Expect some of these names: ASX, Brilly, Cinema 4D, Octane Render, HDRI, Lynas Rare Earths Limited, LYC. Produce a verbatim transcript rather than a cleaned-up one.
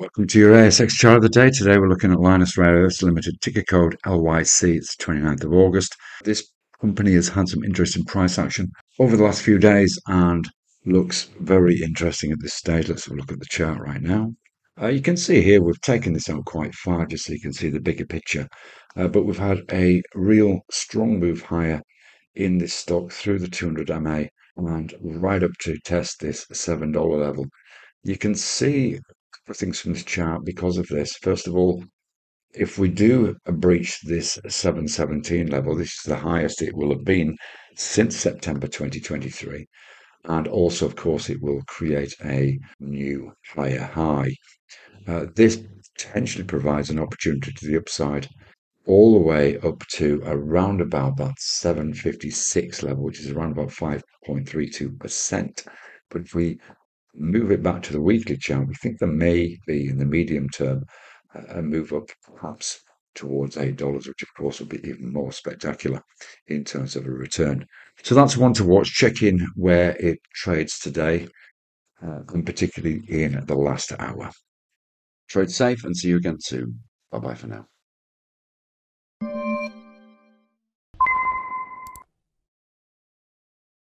Welcome to your A S X chart of the day. Today we're looking at Lynas Rare Earths Limited, ticker code L Y C. It's the twenty-ninth of August. This company has had some interesting price action over the last few days and looks very interesting at this stage. Let's have a look at the chart right now. Uh, you can see here we've taken this out quite far just so you can see the bigger picture. Uh, but we've had a real strong move higher in this stock through the two hundred M A and right up to test this seven dollar level. You can see things from this chart because of this. First of all, if we do breach this seven seventeen level, this is the highest it will have been since September twenty twenty-three, and also of course it will create a new higher high. Uh, this potentially provides an opportunity to the upside all the way up to around about that seven fifty-six level, which is around about five point three two percent. But if we move it back to the weekly chart, we think there may be in the medium term a move up perhaps towards eight dollars, which of course will be even more spectacular in terms of a return. So that's one to watch. Check in where it trades today, uh, and particularly in the last hour. Trade safe and see you again soon. Bye bye for now.